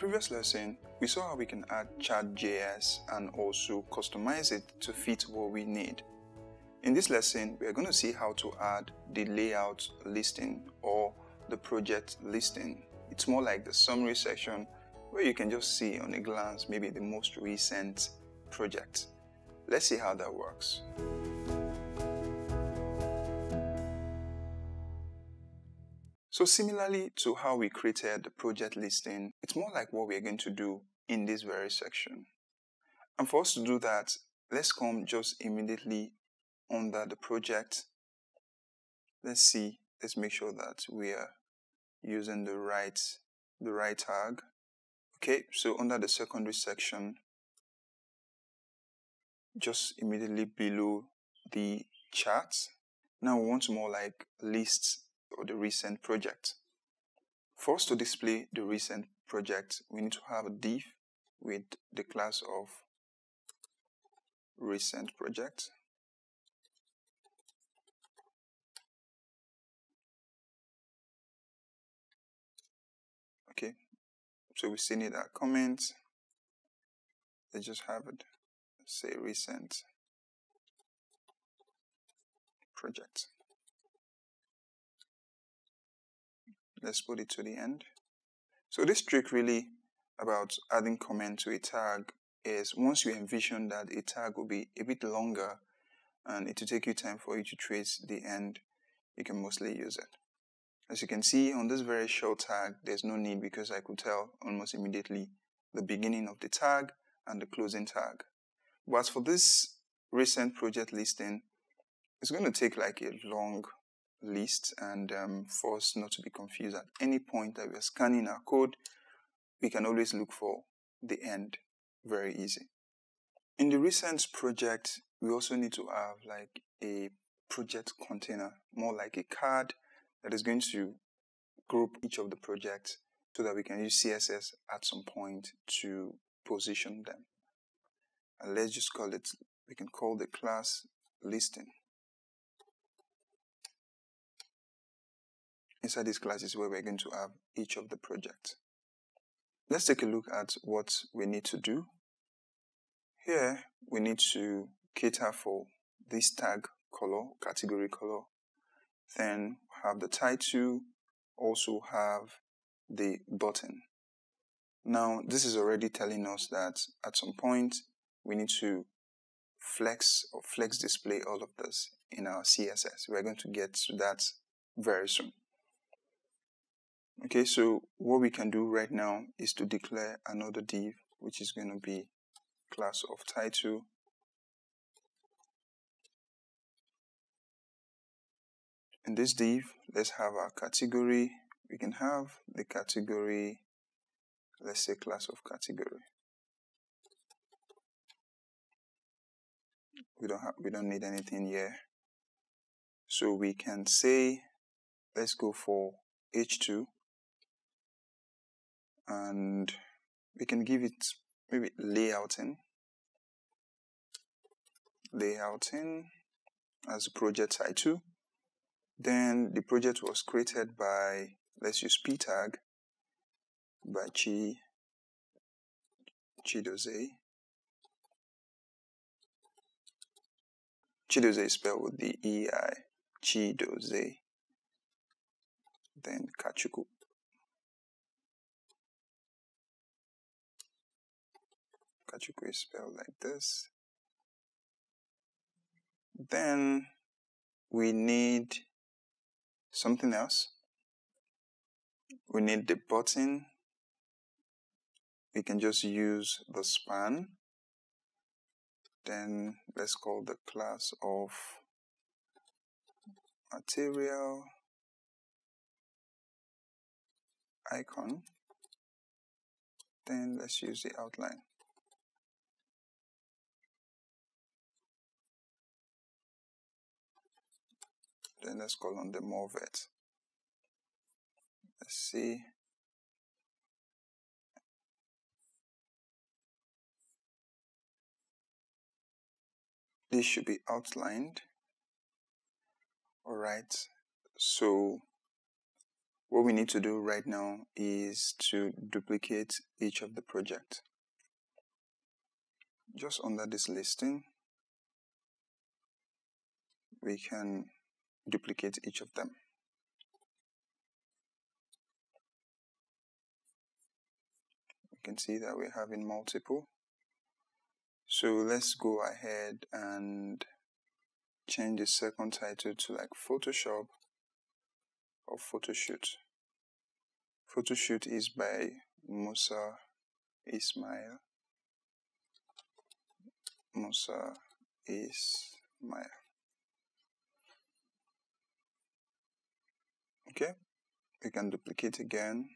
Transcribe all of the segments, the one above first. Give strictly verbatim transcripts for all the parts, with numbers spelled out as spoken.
previous lesson, we saw how we can add Chart.js and also customize it to fit what we need. In this lesson, we are going to see how to add the layout listing or the project listing. It's more like the summary section where you can just see on a glance maybe the most recent project. Let's see how that works. So similarly to how we created the project listing, it's more like what we're going to do in this very section. And for us to do that, let's come just immediately under the project. Let's see, let's make sure that we are using the right, the right tag. Okay, so under the secondary section, just immediately below the chart. Now we want more like lists or the recent project. For us to display the recent project, we need to have a div with the class of recent project. Okay, so we still need our comment. Let's just have it say recent project. Let's put it to the end. So this trick really about adding comment to a tag is once you envision that a tag will be a bit longer and it will take you time for you to trace the end, you can mostly use it. As you can see on this very short tag, there's no need because I could tell almost immediately the beginning of the tag and the closing tag. But for this recent project listing, it's going to take like a long list, and um, for us not to be confused at any point that we are scanning our code, we can always look for the end. Very easy. In the recent project, we also need to have like a project container, more like a card that is going to group each of the projects so that we can use C S S at some point to position them. And let's just call it, we can call the class listing. Inside this class is where we're going to have each of the projects. Let's take a look at what we need to do. Here, we need to cater for this tag color, category color. Then have the title, also have the button. Now, this is already telling us that at some point, we need to flex or flex display all of this in our C S S. We're going to get to that very soon. Okay, so what we can do right now is to declare another div, which is going to be class of title. In this div, let's have our category. We can have the category, let's say class of category. We don't have, we don't need anything here. So we can say, let's go for H two. And we can give it maybe layouting, layouting as a project title. Then the project was created by, let's use p tag, by Chi Chidozie. Chidozie is spelled with the E I. Chidozie. Then Kachuku. Kachuku is spelled like this. Then we need something else. We need the button. We can just use the span. Then let's call the class of Material Icon. Then let's use the outline. Then let's call on the more vet. Let's see. This should be outlined. All right. So What we need to do right now is to duplicate each of the project. Just under this listing, we can duplicate each of them. You can see that we're having multiple. So let's go ahead and change the second title to like Photoshop or Photoshoot. Photoshoot is by Musa Ismail. Musa Ismail. Okay, we can duplicate again.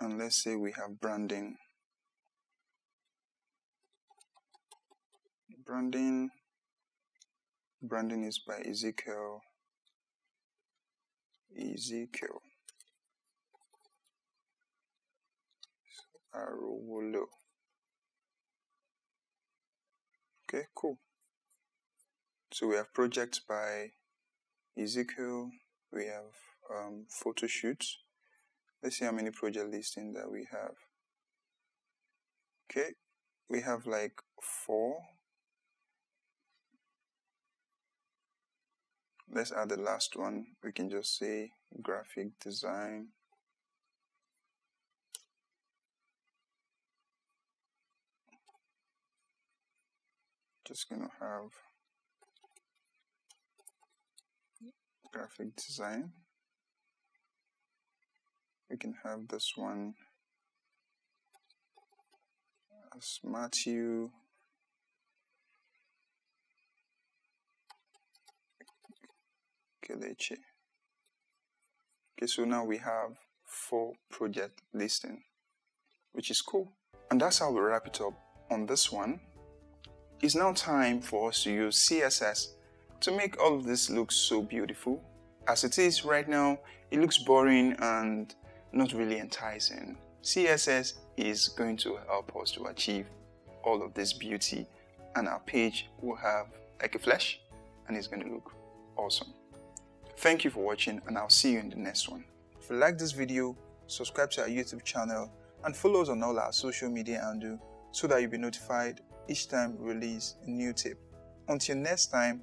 And let's say we have branding. Branding. Branding is by Ezekiel. Ezekiel Aruwolo. Okay, cool. So we have projects by Ezekiel. We have um, photo shoots. Let's see how many project listings that we have. Okay, we have like four. Let's add the last one. We can just say graphic design. Just gonna have graphic design. We can have this one as Matthew Keleche. Okay, so now we have four project listing, which is cool. And that's how we wrap it up on this one. It's now time for us to use C S S to make all of this look so beautiful. As it is right now, it looks boring and not really enticing. C S S is going to help us to achieve all of this beauty, and our page will have like a flash, and it's going to look awesome. Thank you for watching, and I'll see you in the next one. If you like this video, subscribe to our YouTube channel and follow us on all our social media handles so that you'll be notified each time we release a new tip. Until next time,